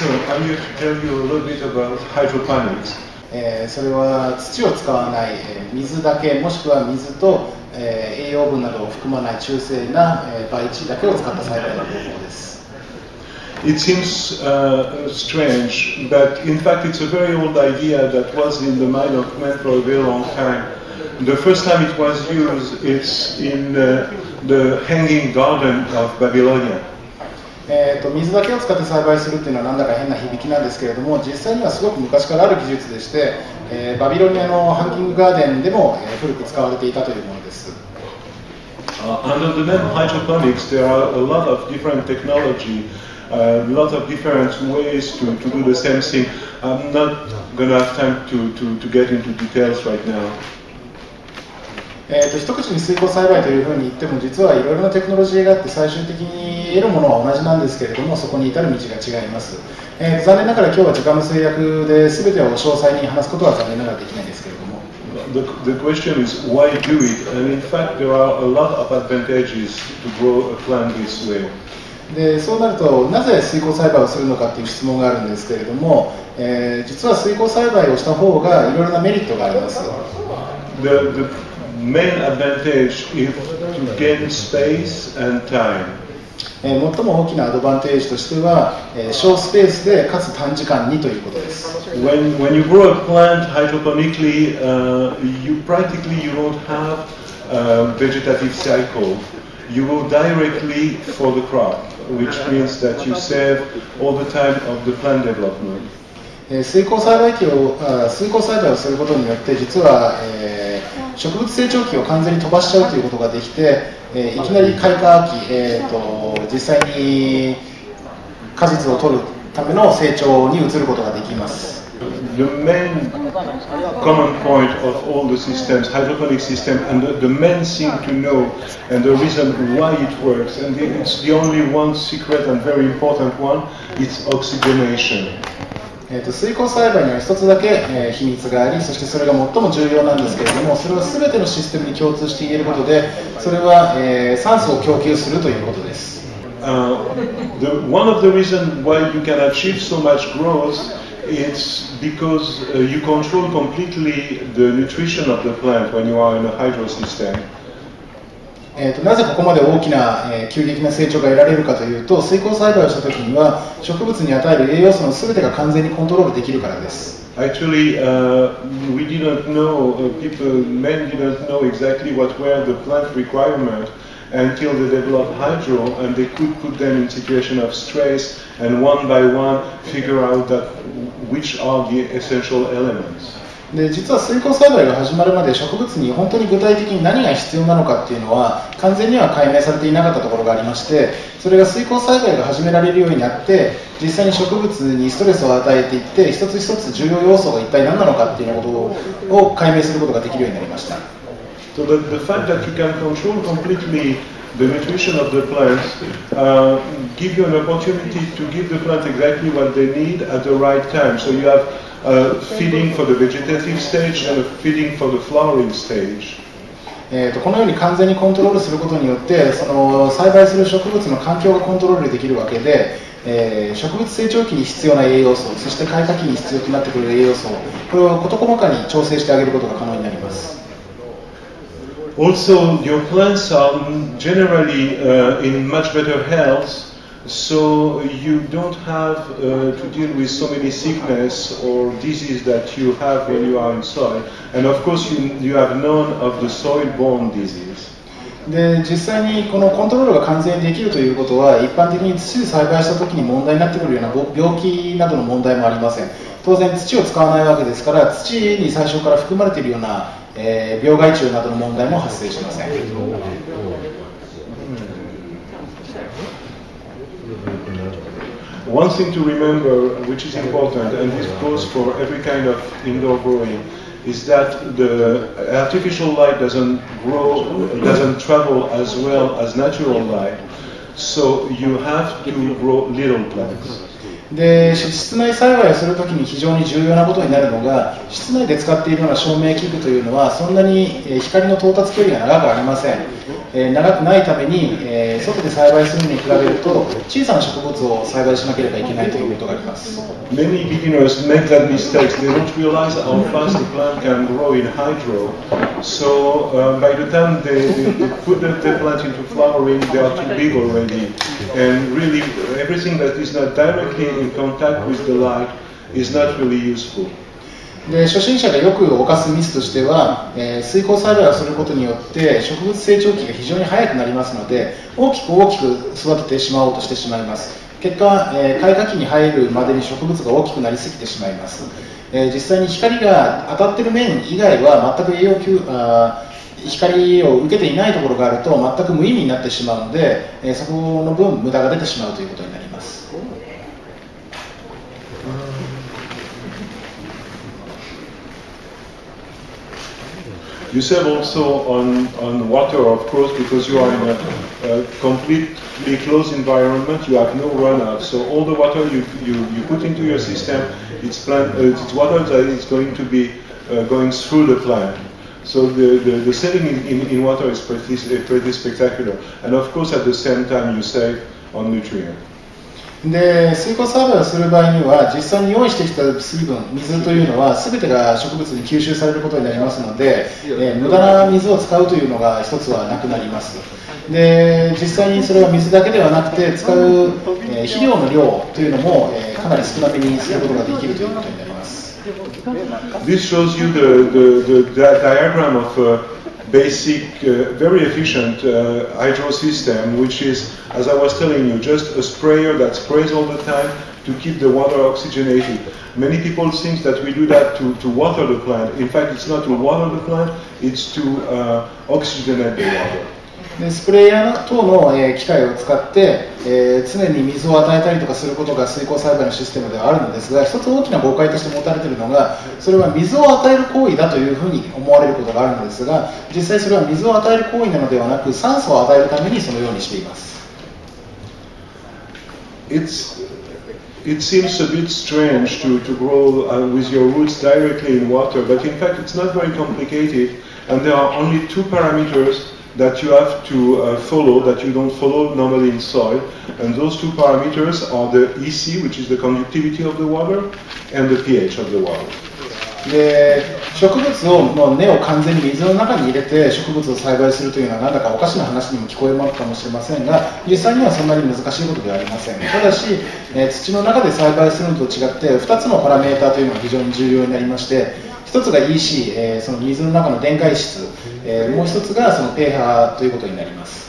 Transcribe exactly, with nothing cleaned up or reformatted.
So I'm here to tell you a little bit about hydroponics. えー、それは土を使わない、えー、水だけもしくは水と、えー、栄養分などを含まない中性な、えー、培地だけを使った栽培の方法です。It seems、uh, strange, but in fact it's a very old idea that was in the mind of man for a very long time. The first time it was used, it's in the, the hanging garden of Babylonia. えっと水だけを使って栽培するっていうのはなんだか変な響きなんですけれども、実際にはすごく昔からある技術でして、えー、バビロニアのハンギングガーデンでも、えー、古く使われていたというものです。Uh, under the name hydroponics, there are a lot of different technology, a lot of different ways to to do the same thing. I'm not gonna have time to to to get into details right now. えっと一口に水耕栽培というふうに言っても、実はいろいろなテクノロジーがあって最終的に 得るものは同じなんですけれども、そこに至る道が違います。えー、残念ながら今日は時間の制約で全てを詳細に話すことは残念ながらできないんですけれども。The, the question is why do it? And in fact, there are a lot of advantages to grow a plant this way. で、そうなるとなぜ水耕栽培をするのかという質問があるんですけれども、えー、実は水耕栽培をした方がいろいろなメリットがあります。The, the main advantage is to gain space and time. 最も大きなアドバンテージとしては、小スペースでかつ短時間にということです。When, when you grow a plant hydroponically, uh, you practically you won't have a vegetative cycle. You go directly for the crop, which means that you save all the time of the plant development. 水耕栽培機を水耕栽培をすることによって実は、えー、植物成長期を完全に飛ばしちゃうということができて、えー、いきなり開花期、えー、と実際に果実を取るための成長に移ることができます。 The main common point of all the systems, hydroponic system, and the, the main thing to know, and the reason why it works, and it's the only one secret and very important one, it's oxygenation. 水耕栽培には一つだけ、えー、秘密があり、そしてそれが最も重要なんですけれども、それは全てのシステムに共通して言えることで、それは、えー、酸素を供給するということです。Uh, the, one of the reasons why you can achieve so much growth is because uh, you control completely the nutrition of the plant when you are in a hydro system. えとなぜここまで大きな、えー、急激な成長が得られるかというと、水耕栽培をしたときには植物に与える栄養素のすべてが完全にコントロールできるからです。 Actually, uh, we didn't know, people, men didn't know exactly what were the plant requirements until they developed hydro, and they could put them in situation of stress and one by one figure out that which are the essential elements. で実は水耕栽培が始まるまで植物に本当に具体的に何が必要なのかっていうのは完全には解明されていなかったところがありまして、それが水耕栽培が始められるようになって実際に植物にストレスを与えていって、一つ一つ重要要素が一体何なのかっていうことを解明することができるようになりました。 So the, the fact that you can control completely the nutrition of the plants uh, give you an opportunity to give the plant exactly what they need at the right time. So you have uh, feeding for the vegetative stage and feeding for the flowering stage. えとこのように完全にコントロールすることによって、その栽培する植物の環境がコントロールできるわけで、えー、植物成長期に必要な栄養素、そして開花期に必要となってくる栄養素、これを事細かに調整してあげることが可能になります。 Also, your plants are generally uh, in much better health, so you don't have uh, to deal with so many sickness or disease that you have when you are in soil. And of course, you, you have none of the soil-borne disease. で実際にこのコントロールが完全にできるということは、一般的に土で栽培したときに問題になってくるような病気などの問題もありません。当然土を使わないわけですから、土に最初から含まれているような、えー、病害虫などの問題も発生しません。 One thing to remember, which is important, and this goes for every kind of indoor growing, is that the artificial light doesn't grow, doesn't travel as well as natural light, so you have to grow little plants. で室内栽培をするときに非常に重要なことになるのが、室内で使っているような照明器具というのはそんなに光の到達距離が長くありません、えー、長くないために、えー、外で栽培するに比べると小さな植物を栽培しなければいけないということがあります。 Many beginners make that mistake. They don't realize that our plastic plant can grow in hydro. So uh, by the time they, they, they put the plant into flowering, they are too big already. And really everything that is not directly in contact with the light is not really useful. で初心者がよく犯すミスとしては、えー、水耕栽培をすることによって植物成長期が非常に早くなりますので、大きく大きく育ててしまおうとしてしまいます。結果、えー、開花期に入るまでに植物が大きくなりすぎてしまいます。えー、実際に光が当たっている面以外は全く栄養給あ光を受けていないところがあると全く無意味になってしまうので、えー、そこの分無駄が出てしまうということになります。 You save also on, on water, of course, because you are in a, a completely closed environment. You have no runout, so all the water you, you, you put into your system, it's, plant, uh, it's water that is going to be uh, going through the plant. So the, the, the saving in, in, in water is pretty, pretty spectacular. And of course, at the same time, you save on nutrients. で水耕栽培をする場合には実際に用意してきた水分、水というのは全てが植物に吸収されることになりますので、えー、無駄な水を使うというのが一つはなくなります。で実際にそれは水だけではなくて使う、えー、肥料の量というのも、えー、かなり少なめにすることができるということになります。 This shows you the, the, the diagram of uh basic, uh, very efficient uh, hydro system, which is, as I was telling you, just a sprayer that sprays all the time to keep the water oxygenated. Many people think that we do that to, to water the plant. In fact, it's not to water the plant, it's to uh, oxygenate the water. スプレーヤー等の、えー、機械を使って、えー、常に水を与えたりとかすることが水耕栽培のシステムではあるのですが、一つ大きな誤解として持たれているのが、それは水を与える行為だというふうに思われることがあるのですが、実際それは水を与える行為なのではなく、酸素を与えるためにそのようにしています。 It's, it seems a bit strange to, to grow uh, with your roots directly in water, but in fact it's not very complicated, and there are only two parameters that you have to uh, follow, that you don't follow normally in soil. And those two parameters are the E C, which is the conductivity of the water, and the pH of the water. で植物をの根を完全に水の中に入れて植物を栽培するというのはなんだかおかしな話にも聞こえますかもしれませんが、実際にはそんなに難しいことではありません。ただし、えー、土の中で栽培するのと違ってふたつのパラメーターというのが非常に重要になりまして、一つが E C、えー、その水の中の電解質、えー、もう一つがそのpHということになります。